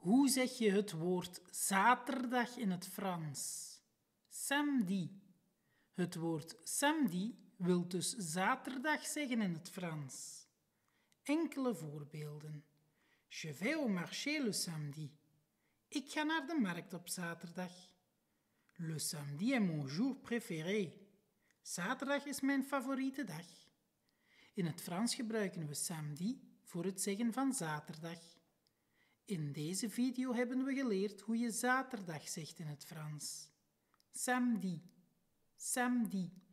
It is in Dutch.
Hoe zeg je het woord zaterdag in het Frans? Samedi. Het woord samedi wil dus zaterdag zeggen in het Frans. Enkele voorbeelden. Je vais au marché le samedi. Ik ga naar de markt op zaterdag. Le samedi est mon jour préféré. Zaterdag is mijn favoriete dag. In het Frans gebruiken we samedi voor het zeggen van zaterdag. In deze video hebben we geleerd hoe je zaterdag zegt in het Frans. Samedi. Samedi.